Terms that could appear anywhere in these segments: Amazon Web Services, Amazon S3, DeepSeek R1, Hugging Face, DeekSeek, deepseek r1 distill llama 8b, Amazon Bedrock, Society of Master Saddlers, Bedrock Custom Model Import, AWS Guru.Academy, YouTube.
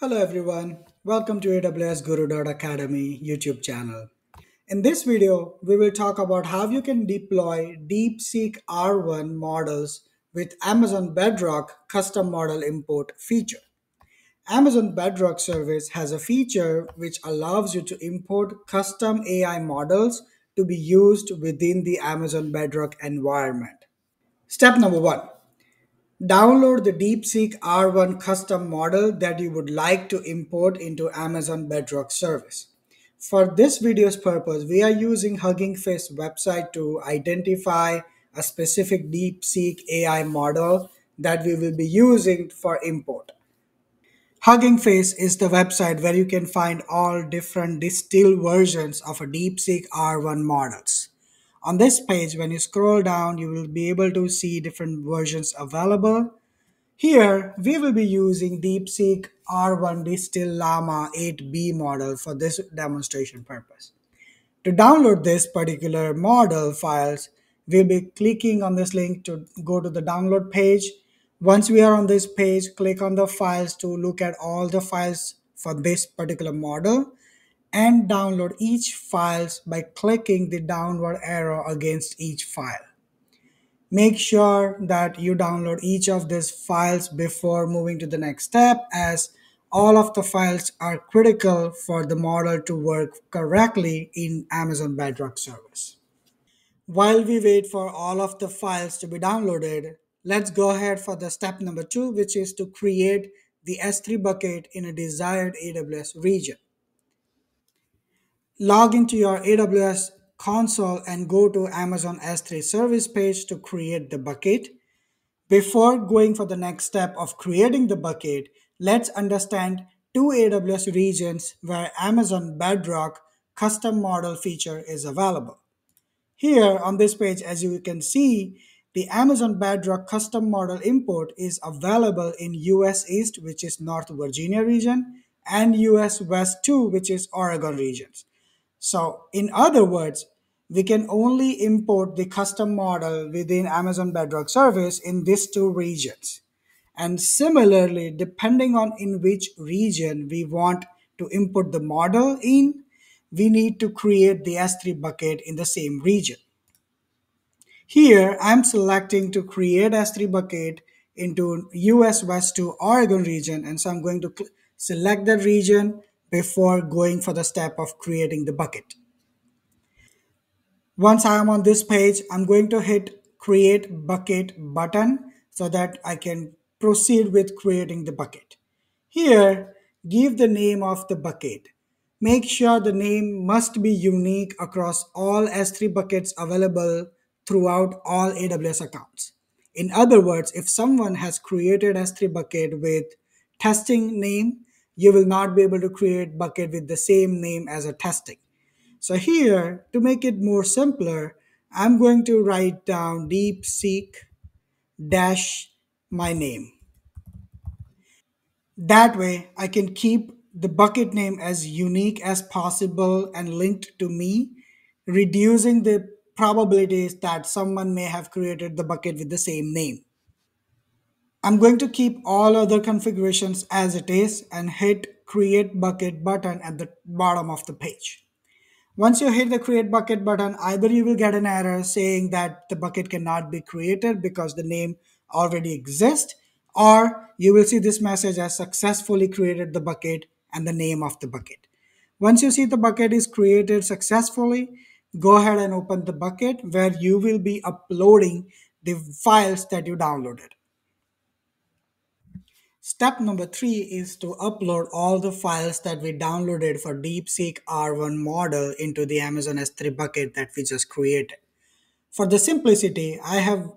Hello everyone, welcome to AWS Guru.Academy YouTube channel. In this video, we will talk about how you can deploy DeepSeek R1 models with Amazon Bedrock custom model import feature. Amazon Bedrock service has a feature which allows you to import custom AI models to be used within the Amazon Bedrock environment. Step number one. Download the DeepSeek R1 custom model that you would like to import into Amazon Bedrock service. For this video's purpose, we are using Hugging Face website to identify a specific DeepSeek AI model that we will be using for import. Hugging Face is the website where you can find all different distilled versions of a DeepSeek R1 models. On this page, when you scroll down, you will be able to see different versions available. Here, we will be using DeepSeek R1 Distill Llama 8b model for this demonstration purpose. To download this particular model files, we'll be clicking on this link to go to the download page. Once we are on this page, click on the files to look at all the files for this particular model, and download each files by clicking the downward arrow against each file. Make sure that you download each of these files before moving to the next step, as all of the files are critical for the model to work correctly in Amazon Bedrock service. While we wait for all of the files to be downloaded, let's go ahead for the step number two, which is to create the S3 bucket in a desired AWS region. Log into your AWS console and go to Amazon S3 service page to create the bucket. Before going for the next step of creating the bucket, let's understand two AWS regions where Amazon Bedrock custom model feature is available. Here on this page, as you can see, the Amazon Bedrock custom model import is available in US East, which is North Virginia region, and US West 2, which is Oregon regions. So in other words, we can only import the custom model within Amazon Bedrock service in these two regions. And similarly, depending on in which region we want to import the model in, we need to create the S3 bucket in the same region. Here, I'm selecting to create S3 bucket into US West 2 Oregon region, and so I'm going to select the region before going for the step of creating the bucket. Once I am on this page, I'm going to hit create bucket button so that I can proceed with creating the bucket. Here, give the name of the bucket. Make sure the name must be unique across all S3 buckets available throughout all AWS accounts. In other words, if someone has created S3 bucket with testing name, you will not be able to create bucket with the same name as a testing. So here, to make it more simpler, I'm going to write down DeepSeek dash my name. That way, I can keep the bucket name as unique as possible and linked to me, reducing the probabilities that someone may have created the bucket with the same name. I'm going to keep all other configurations as it is and hit create bucket button at the bottom of the page. Once you hit the create bucket button, either you will get an error saying that the bucket cannot be created because the name already exists, or you will see this message as successfully created the bucket and the name of the bucket. Once you see the bucket is created successfully, go ahead and open the bucket where you will be uploading the files that you downloaded. Step number three is to upload all the files that we downloaded for DeepSeek R1 model into the Amazon S3 bucket that we just created. For the simplicity, I have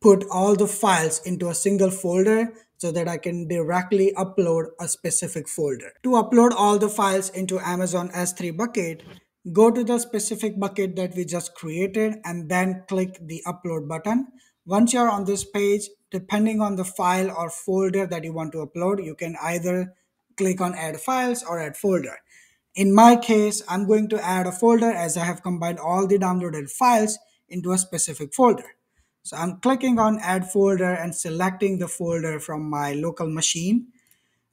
put all the files into a single folder so that I can directly upload a specific folder. To upload all the files into Amazon S3 bucket, go to the specific bucket that we just created and then click the upload button. Once you're on this page, depending on the file or folder that you want to upload, you can either click on add files or add folder. In my case, I'm going to add a folder as I have combined all the downloaded files into a specific folder. So I'm clicking on add folder and selecting the folder from my local machine.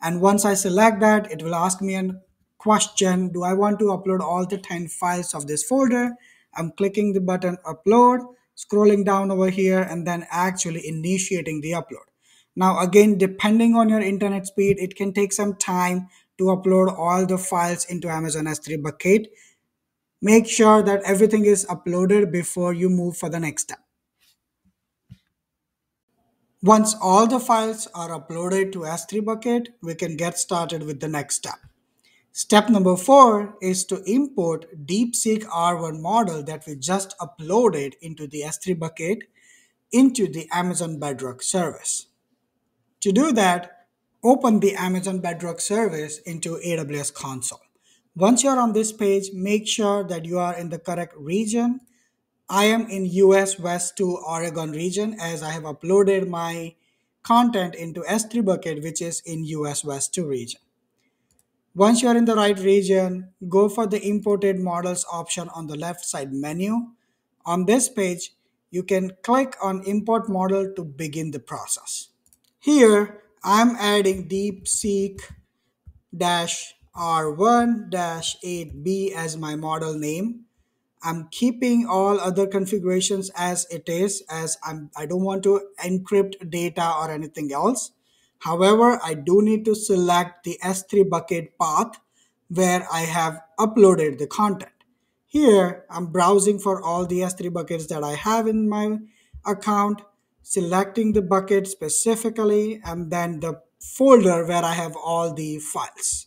And once I select that, it will ask me a question, do I want to upload all the 10 files of this folder? I'm clicking the button upload, scrolling down over here, and then actually initiating the upload. Now again, depending on your internet speed, it can take some time to upload all the files into Amazon S3 bucket. Make sure that everything is uploaded before you move for the next step. Once all the files are uploaded to S3 bucket, we can get started with the next step. Step number 4 is to import DeepSeek R1 model that we just uploaded into the S3 bucket into the Amazon Bedrock service. To do that, open the Amazon Bedrock service into AWS console. Once you're on this page, make sure that you are in the correct region. I am in US West 2 Oregon region, as I have uploaded my content into S3 bucket, which is in US West 2 region. Once you are in the right region, go for the imported models option on the left side menu. On this page, you can click on import model to begin the process. Here, I'm adding DeepSeek R1 -8b as my model name. I'm keeping all other configurations as it is, as I don't want to encrypt data or anything else. However, I do need to select the S3 bucket path where I have uploaded the content. Here, I'm browsing for all the S3 buckets that I have in my account, selecting the bucket specifically, and then the folder where I have all the files.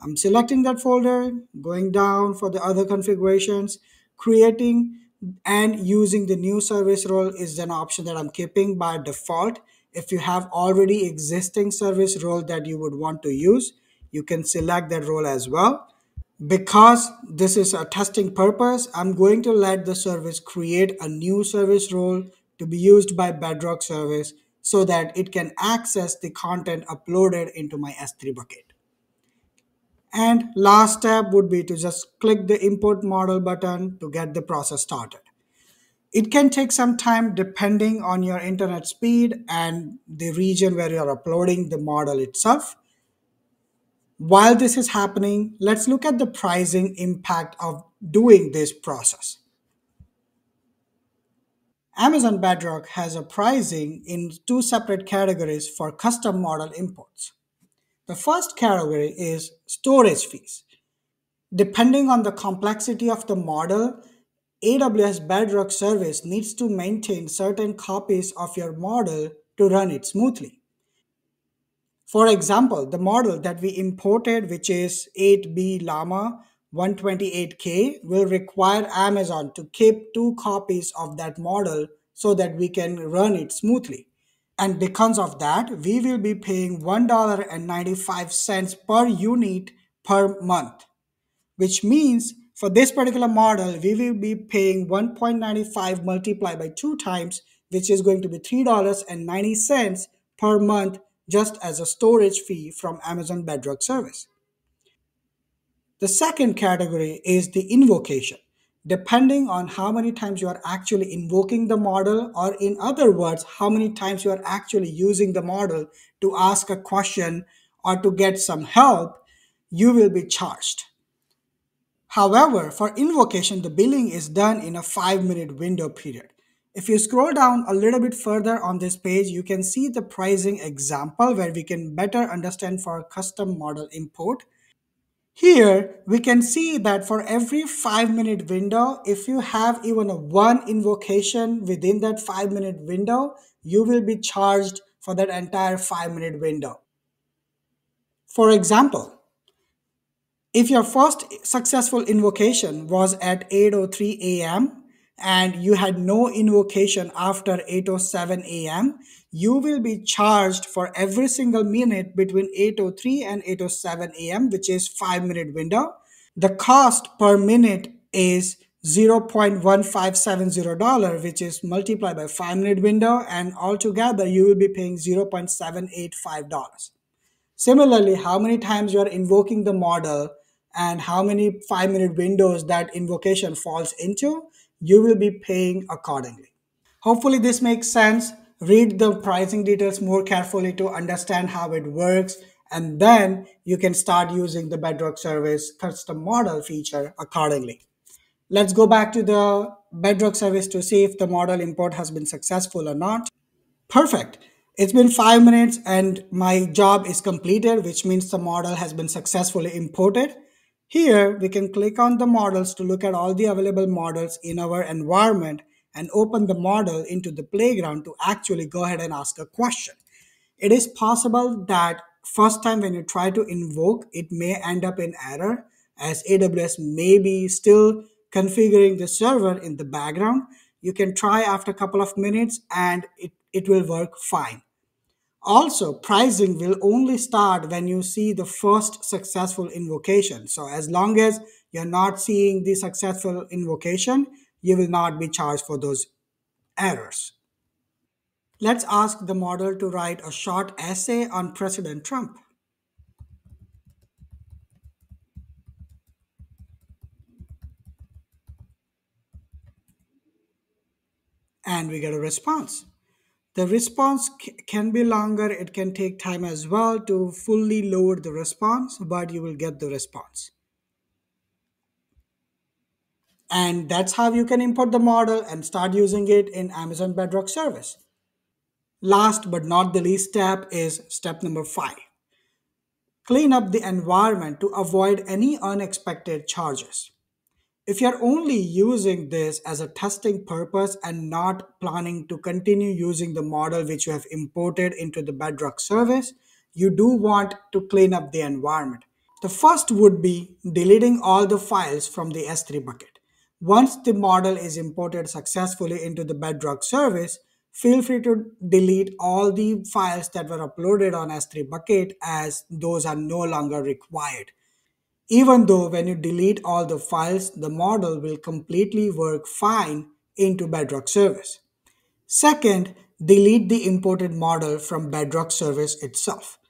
I'm selecting that folder, going down for the other configurations, creating and using the new service role is an option that I'm keeping by default. If you have already existing service role that you would want to use, you can select that role as well. Because this is a testing purpose, I'm going to let the service create a new service role to be used by Bedrock service so that it can access the content uploaded into my S3 bucket. And last step would be to just click the import model button to get the process started. It can take some time depending on your internet speed and the region where you're uploading the model itself. While this is happening, let's look at the pricing impact of doing this process. Amazon Bedrock has a pricing in 2 separate categories for custom model imports. The first category is storage fees. Depending on the complexity of the model, AWS Bedrock service needs to maintain certain copies of your model to run it smoothly. For example, the model that we imported, which is 8b llama 128k, will require Amazon to keep 2 copies of that model so that we can run it smoothly. And because of that, we will be paying $1.95 per unit per month, which means for this particular model, we will be paying 1.95 multiplied by 2 times, which is going to be $3.90 per month just as a storage fee from Amazon Bedrock service. The second category is the invocation. Depending on how many times you are actually invoking the model, or in other words, how many times you are actually using the model to ask a question or to get some help, you will be charged. However, for invocation, the billing is done in a 5-minute window period. If you scroll down a little bit further on this page, you can see the pricing example where we can better understand for custom model import. Here, we can see that for every 5-minute window, if you have even a 1 invocation within that 5-minute window, you will be charged for that entire 5-minute window. For example, if your first successful invocation was at 8:03 a.m. and you had no invocation after 8:07 a.m., you will be charged for every single minute between 8:03 and 8:07 a.m., which is 5-minute window. The cost per minute is $0.1570, which is multiplied by 5-minute window, and altogether you will be paying $0.785. Similarly, how many times you are invoking the model and how many 5-minute windows that invocation falls into, you will be paying accordingly. Hopefully this makes sense. Read the pricing details more carefully to understand how it works And then you can start using the Bedrock service custom model feature accordingly. Let's go back to the Bedrock service to see if the model import has been successful or not. Perfect. It's been 5 minutes and my job is completed, which means the model has been successfully imported. Here, we can click on the models to look at all the available models in our environment and open the model into the playground to actually go ahead and ask a question. It is possible that first time when you try to invoke, it may end up in error as AWS may be still configuring the server in the background. You can try after a couple of minutes and it will work fine. Also, pricing will only start when you see the first successful invocation. So as long as you're not seeing the successful invocation, you will not be charged for those errors. Let's ask the model to write a short essay on President Trump. And we get a response. The response can be longer. It can take time as well to fully load the response, but you will get the response. And that's how you can import the model and start using it in Amazon Bedrock service. Last but not the least step is step number 5. Clean up the environment to avoid any unexpected charges. If you're only using this as a testing purpose and not planning to continue using the model which you have imported into the Bedrock service, you do want to clean up the environment. The first would be deleting all the files from the S3 bucket. Once the model is imported successfully into the Bedrock service, feel free to delete all the files that were uploaded on S3 bucket as those are no longer required. Even though when you delete all the files, the model will completely work fine into Bedrock service. Second, delete the imported model from Bedrock service itself.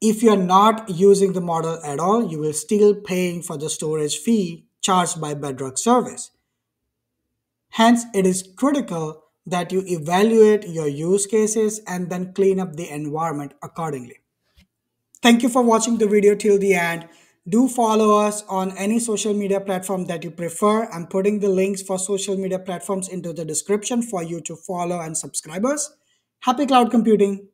If you're not using the model at all, you will still paying for the storage fee charged by Bedrock service. Hence, it is critical that you evaluate your use cases and then clean up the environment accordingly. Thank you for watching the video till the end. Do follow us on any social media platform that you prefer. I'm putting the links for social media platforms into the description for you to follow and subscribe us. Happy cloud computing.